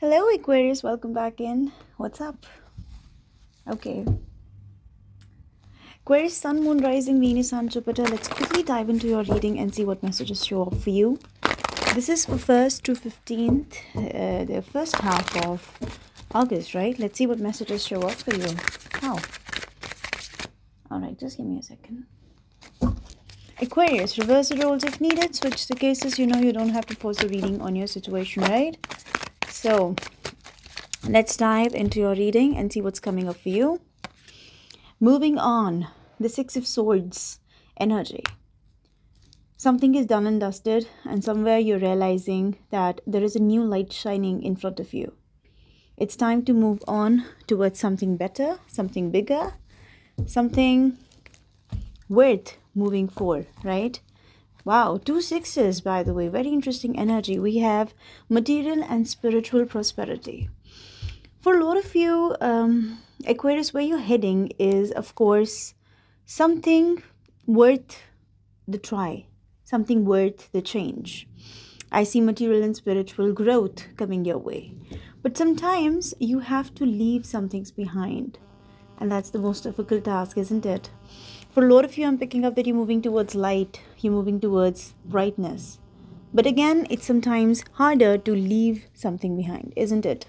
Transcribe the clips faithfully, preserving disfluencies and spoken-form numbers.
Hello Aquarius, welcome back in. What's up? Okay. Aquarius, Sun, Moon, Rising, Venus and Jupiter. Let's quickly dive into your reading and see what messages show up for you. This is for first to fifteenth, uh, the first half of August, right? Let's see what messages show up for you. How? Alright, just give me a second. Aquarius, reverse the roles if needed. Switch the cases. You know you don't have to force a reading on your situation, right? So, let's dive into your reading and see what's coming up for you. Moving on, the Six of Swords energy. Something is done and dusted, and somewhere you're realizing that there is a new light shining in front of you. It's time to move on towards something better, something bigger, something worth moving for, right? Wow, two sixes, by the way. Very interesting energy. We have material and spiritual prosperity. For a lot of you, um, Aquarius, where you're heading is, of course, something worth the try, something worth the change. I see material and spiritual growth coming your way. But sometimes you have to leave some things behind. And that's the most difficult task, isn't it? For a lot of you, I'm picking up that you're moving towards light, you're moving towards brightness. But again, it's sometimes harder to leave something behind, isn't it?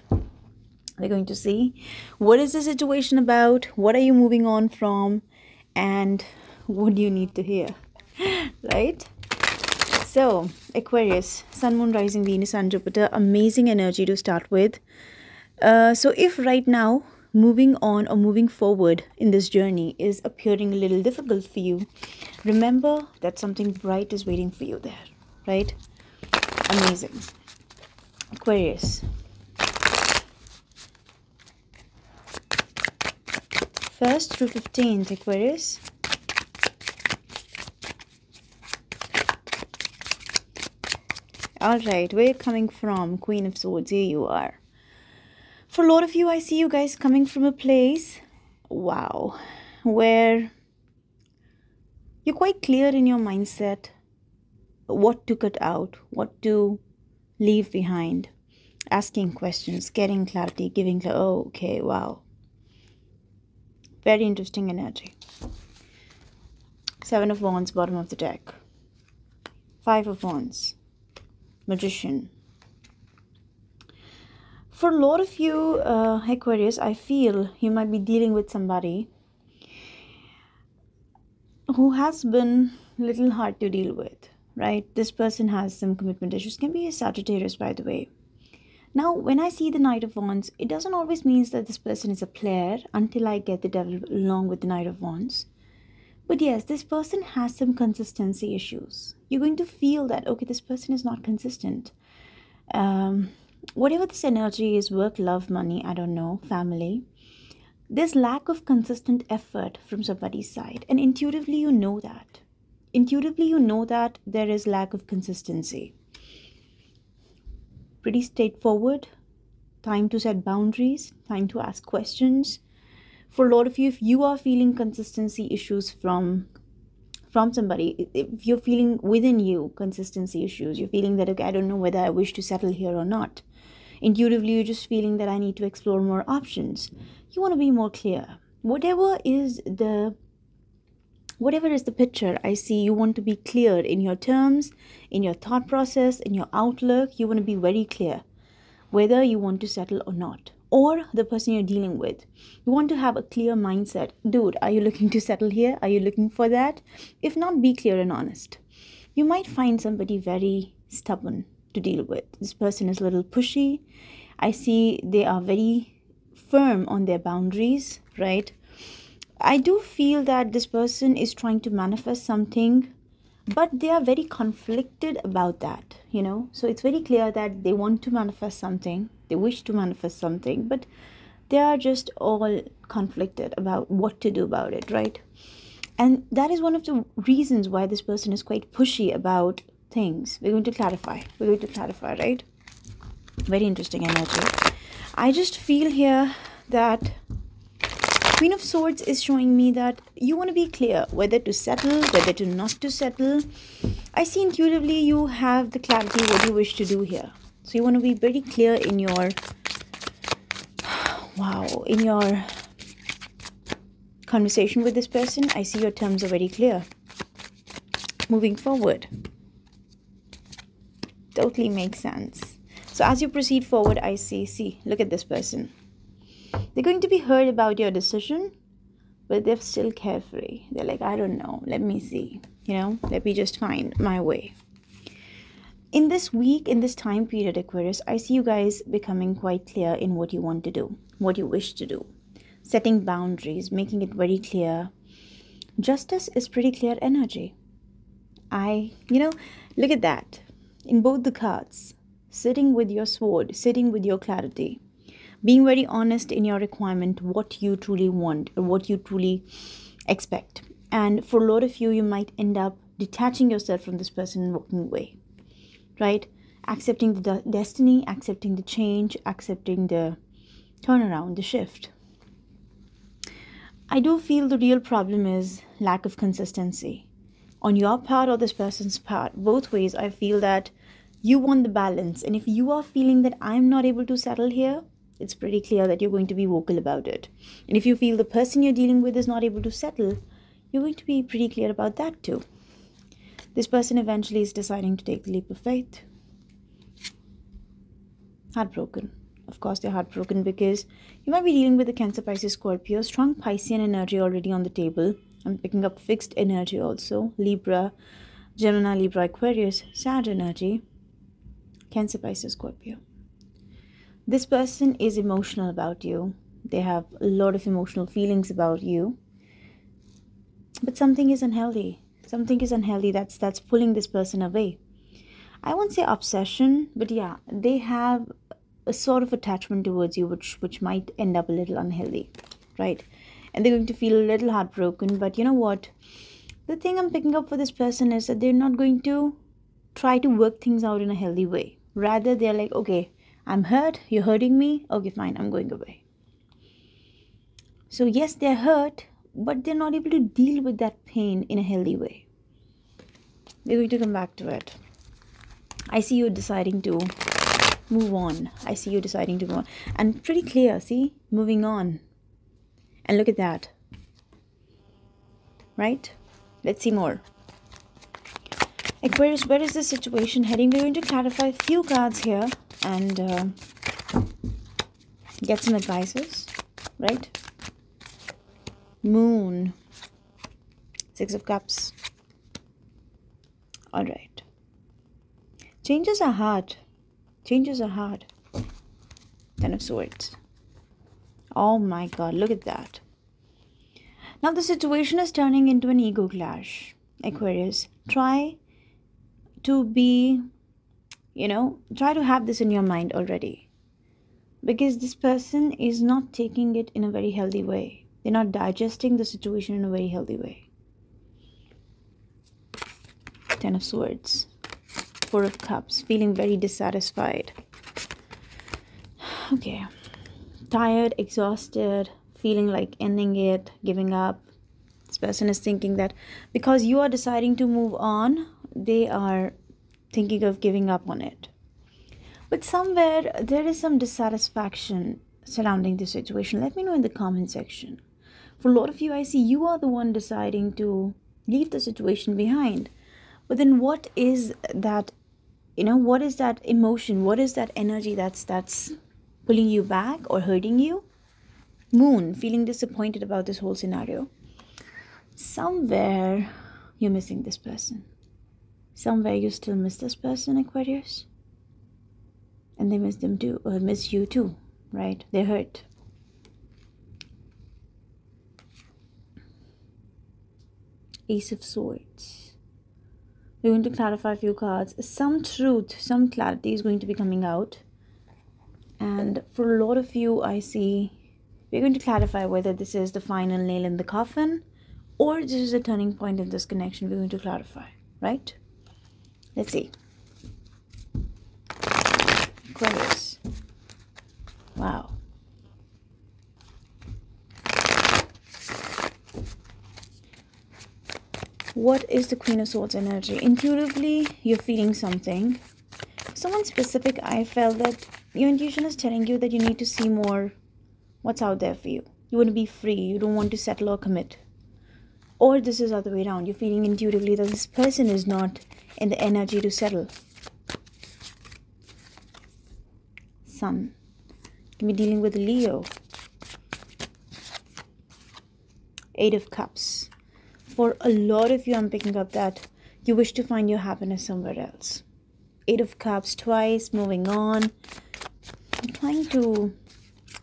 We're going to see what is the situation about, what are you moving on from, and what do you need to hear, right? So, Aquarius, Sun, Moon, Rising, Venus, and Jupiter, amazing energy to start with. Uh, so if right now, moving on or moving forward in this journey is appearing a little difficult for you, remember that something bright is waiting for you there, right? Amazing. Aquarius. first through fifteenth, Aquarius. Alright, where are you coming from? Queen of Swords, here you are. For a lot of you, I see you guys coming from a place, wow, where you're quite clear in your mindset what to cut out, what to leave behind, asking questions, getting clarity, giving, oh, okay, wow. Very interesting energy. Seven of Wands, bottom of the deck. Five of Wands, Magician. For a lot of you, uh, Aquarius, I feel you might be dealing with somebody who has been a little hard to deal with, right? This person has some commitment issues. Can be a Sagittarius, by the way. Now, when I see the Knight of Wands, it doesn't always mean that this person is a player until I get the Devil along with the Knight of Wands. But yes, this person has some consistency issues. You're going to feel that, okay, this person is not consistent. Um... Whatever this energy is, work, love, money, I don't know, family, there's lack of consistent effort from somebody's side. And intuitively, you know that. Intuitively, you know that there is lack of consistency. Pretty straightforward. Time to set boundaries. Time to ask questions. For a lot of you, if you are feeling consistency issues from from somebody, if you're feeling within you consistency issues, you're feeling that, okay, I don't know whether I wish to settle here or not. Intuitively, you're just feeling that I need to explore more options. You want to be more clear. Whatever is the, whatever is the picture I see, you want to be clear in your terms, in your thought process, in your outlook. You want to be very clear whether you want to settle or not. Or the person you're dealing with. You want to have a clear mindset. Dude, are you looking to settle here? Are you looking for that? If not, be clear and honest. You might find somebody very stubborn to deal with. This person is a little pushy. I see they are very firm on their boundaries, right? I do feel that this person is trying to manifest something, but they are very conflicted about that, you know. So it's very clear that they want to manifest something. They wish to manifest something, but they are just all conflicted about what to do about it, right? And that is one of the reasons why this person is quite pushy about things. We're going to clarify. We're going to clarify, right? Very interesting energy. I just feel here that Queen of Swords is showing me that you want to be clear whether to settle, whether to not to settle. I see intuitively you have the clarity what you wish to do here. So you want to be very clear in your Wow, in your conversation with this person, I see your terms are very clear. Moving forward. Totally makes sense. So as you proceed forward, I see, see, look at this person. They're going to be hurt about your decision, but they're still carefree. They're like, I don't know, let me see, you know, let me just find my way. In this week, in this time period, Aquarius, I see you guys becoming quite clear in what you want to do, what you wish to do, setting boundaries, making it very clear. Justice is pretty clear energy. I, you know, look at that. In both the cards, sitting with your sword, sitting with your clarity, being very honest in your requirement, what you truly want, or what you truly expect. And for a lot of you, you might end up detaching yourself from this person and walking away, right? Accepting the de- destiny, accepting the change, accepting the turnaround, the shift. I do feel the real problem is lack of consistency. On your part or this person's part, both ways, I feel that you want the balance. And if you are feeling that I'm not able to settle here, it's pretty clear that you're going to be vocal about it. And if you feel the person you're dealing with is not able to settle, you're going to be pretty clear about that too. This person eventually is deciding to take the leap of faith. Heartbroken. Of course, they're heartbroken because you might be dealing with a Cancer, Pisces, Scorpio, strong Piscean energy already on the table. I'm picking up fixed energy also. Libra, Gemini, Libra, Aquarius, sad energy, Cancer, Pisces, Scorpio. This person is emotional about you. They have a lot of emotional feelings about you. But something is unhealthy. Something is unhealthy that's, that's pulling this person away. I won't say obsession, but yeah, they have a sort of attachment towards you, which, which might end up a little unhealthy, right? And they're going to feel a little heartbroken. But you know what? The thing I'm picking up for this person is that they're not going to try to work things out in a healthy way. Rather, they're like, okay, I'm hurt. You're hurting me. Okay, fine. I'm going away. So yes, they're hurt, but they're not able to deal with that pain in a healthy way. They're going to come back to it. I see you deciding to move on. I see you deciding to move on. And pretty clear, see? Moving on. And look at that, right? Let's see more. Aquarius, where is this situation heading? We're going to clarify a few cards here and uh, get some advices, right? Moon, Six of Cups. All right. Changes are hard. Changes are hard. Ten of Swords. Oh my God, look at that. Now the situation is turning into an ego clash. Aquarius, try to be, you know, try to have this in your mind already. Because this person is not taking it in a very healthy way. They're not digesting the situation in a very healthy way. Ten of Swords. Four of Cups. Feeling very dissatisfied. Okay. Tired, exhausted, feeling like ending it, giving up. This person is thinking that because you are deciding to move on, they are thinking of giving up on it. But somewhere there is some dissatisfaction surrounding this situation. Let me know in the comment section. For a lot of you, I see you are the one deciding to leave the situation behind. But then what is that, you know, what is that emotion? What is that energy that's that's... pulling you back or hurting you? Moon, feeling disappointed about this whole scenario. Somewhere you're missing this person. Somewhere you still miss this person, Aquarius. And they miss them too, or miss you too, right? They're hurt. Ace of Swords. We're going to clarify a few cards. Some truth, some clarity is going to be coming out. And for a lot of you, I see we're going to clarify whether this is the final nail in the coffin or this is a turning point in this connection. We're going to clarify, right? Let's see. Aquarius. Wow. What is the Queen of Swords energy? Intuitively, you're feeling something. Someone specific, I felt that your intuition is telling you that you need to see more what's out there for you. You want to be free. You don't want to settle or commit. Or this is the other way around. You're feeling intuitively that this person is not in the energy to settle. Sun. You can be dealing with Leo. Eight of Cups. For a lot of you, I'm picking up that you wish to find your happiness somewhere else. Eight of Cups twice, moving on. I'm trying to...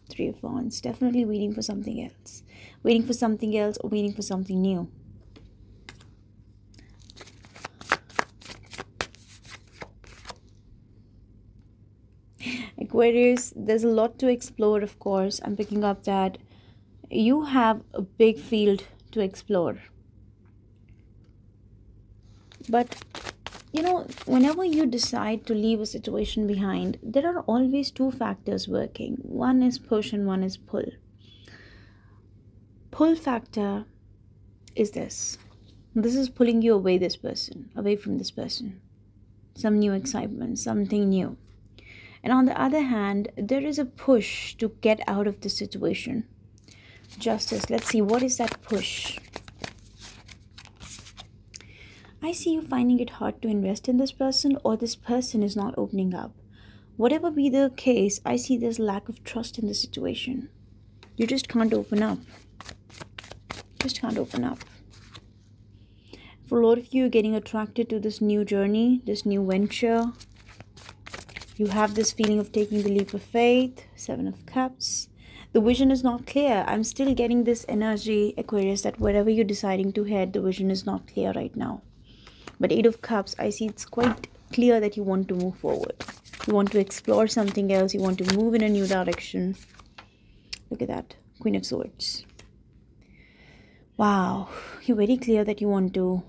Three of Wands, definitely waiting for something else. Waiting for something else or waiting for something new. Aquarius, there's a lot to explore, of course. I'm picking up that you have a big field to explore. But, you know, whenever you decide to leave a situation behind, there are always two factors working. One is push and one is pull. Pull factor is this. This is pulling you away this person, away from this person. Some new excitement, something new. And on the other hand, there is a push to get out of the situation. Justice, let's see, what is that push? I see you finding it hard to invest in this person, or this person is not opening up. Whatever be the case, I see there's lack of trust in the situation. You just can't open up. Just can't open up. For a lot of you, getting attracted to this new journey, this new venture. You have this feeling of taking the leap of faith. Seven of Cups. The vision is not clear. I'm still getting this energy, Aquarius, that wherever you're deciding to head, the vision is not clear right now. But Eight of Cups, I see it's quite clear that you want to move forward. You want to explore something else. You want to move in a new direction. Look at that. Queen of Swords. Wow. You're very clear that you want to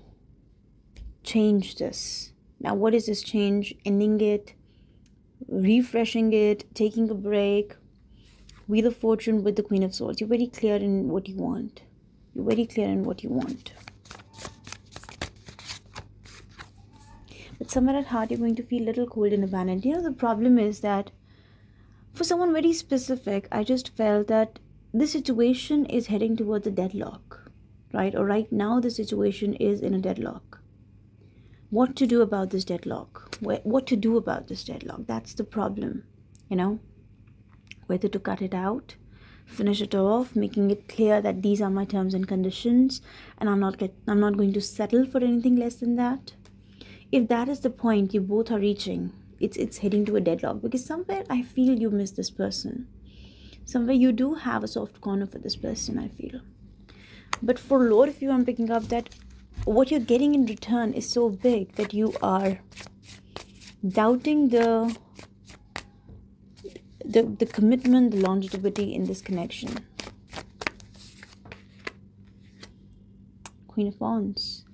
change this. Now, what is this change? Ending it, refreshing it, taking a break. Wheel of Fortune with the Queen of Swords. You're very clear in what you want. You're very clear in what you want. But somewhere at heart, you're going to feel a little cold and abandoned. You know, the problem is that for someone very specific, I just felt that this situation is heading towards a deadlock, right? Or right now, the situation is in a deadlock. What to do about this deadlock? What to do about this deadlock? That's the problem, you know? Whether to cut it out, finish it off, making it clear that these are my terms and conditions, and I'm not get, I'm not going to settle for anything less than that. If that is the point you both are reaching, it's it's heading to a deadlock, because somewhere I feel you miss this person. Somewhere you do have a soft corner for this person, I feel. But for a lot of you, I'm picking up that what you're getting in return is so big that you are doubting the The, the commitment, the longevity in this connection. Queen of Wands.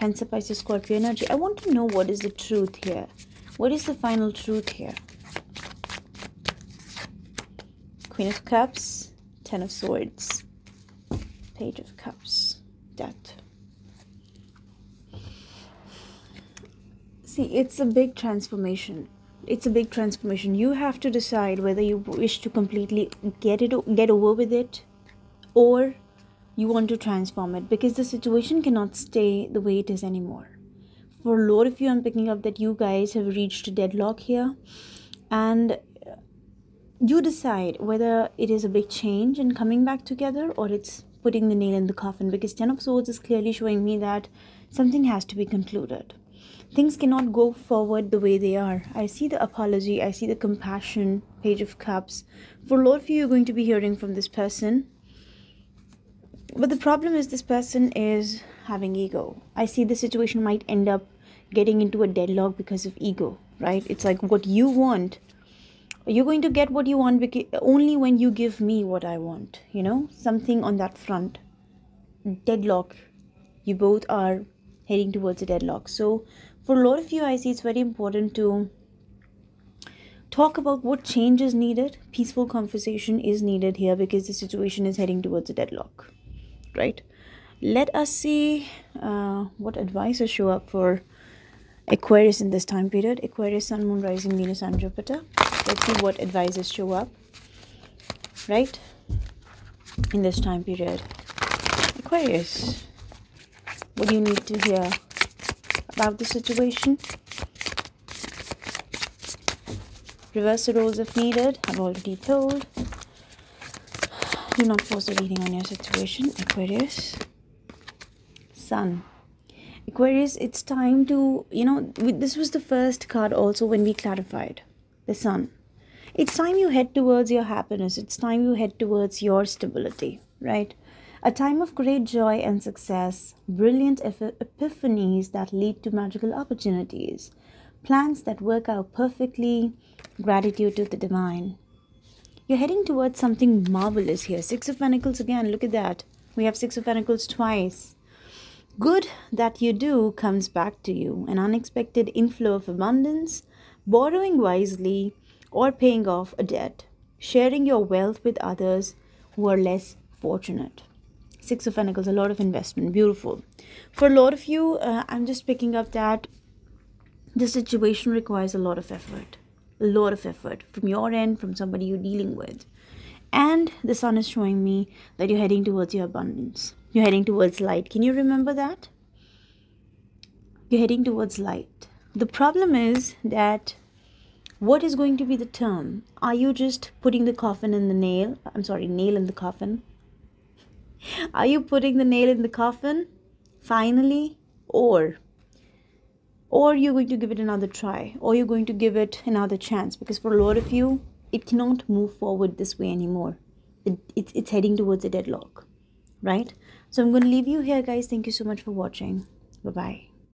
Cancer, Pisces, Scorpio energy. I want to know what is the truth here. What is the final truth here? Queen of Cups. Ten of Swords. Page of Cups. Death. See, it's a big transformation. It's a big transformation. You have to decide whether you wish to completely get it, get over with it, or you want to transform it, because the situation cannot stay the way it is anymore. For a lot of you, I'm picking up that you guys have reached a deadlock here, and you decide whether it is a big change and coming back together, or it's putting the nail in the coffin, because Ten of Swords is clearly showing me that something has to be concluded. Things cannot go forward the way they are. I see the apology. I see the compassion. Page of Cups. For a lot of you, you're going to be hearing from this person. But the problem is this person is having ego. I see the situation might end up getting into a deadlock because of ego, right? It's like what you want. You're going to get what you want only when you give me what I want. You know, something on that front. Deadlock. You both are heading towards a deadlock. So for a lot of you, I see it's very important to talk about what change is needed. Peaceful conversation is needed here, because the situation is heading towards a deadlock, right? Let us see uh, what advices show up for Aquarius in this time period. Aquarius, Sun, Moon, Rising, Venus and Jupiter. Let's see what advices show up, right? in this time period. Aquarius, what do you need to hear about the situation? Reverse the roles if needed. I've already told. Do not force the reading on your situation, Aquarius. Sun. Aquarius, it's time to, you know, this was the first card also when we clarified. The Sun. It's time you head towards your happiness. It's time you head towards your stability, right? A time of great joy and success, brilliant epiphanies that lead to magical opportunities, plans that work out perfectly, gratitude to the divine. You're heading towards something marvelous here. Six of Pentacles again, look at that. We have Six of Pentacles twice. Good that you do comes back to you. An unexpected inflow of abundance, borrowing wisely, or paying off a debt. Sharing your wealth with others who are less fortunate. Six of Pentacles, a lot of investment. Beautiful. For a lot of you, uh, I'm just picking up that the situation requires a lot of effort. A lot of effort from your end, from somebody you're dealing with. And the Sun is showing me that you're heading towards your abundance. You're heading towards light. Can you remember that? You're heading towards light. The problem is that what is going to be the term? Are you just putting the coffin in the nail? I'm sorry, nail in the coffin. Are you putting the nail in the coffin finally? Or... Or you're going to give it another try. Or you're going to give it another chance. Because for a lot of you, it cannot move forward this way anymore. It, it, it's heading towards a deadlock. Right? So I'm going to leave you here, guys. Thank you so much for watching. Bye-bye.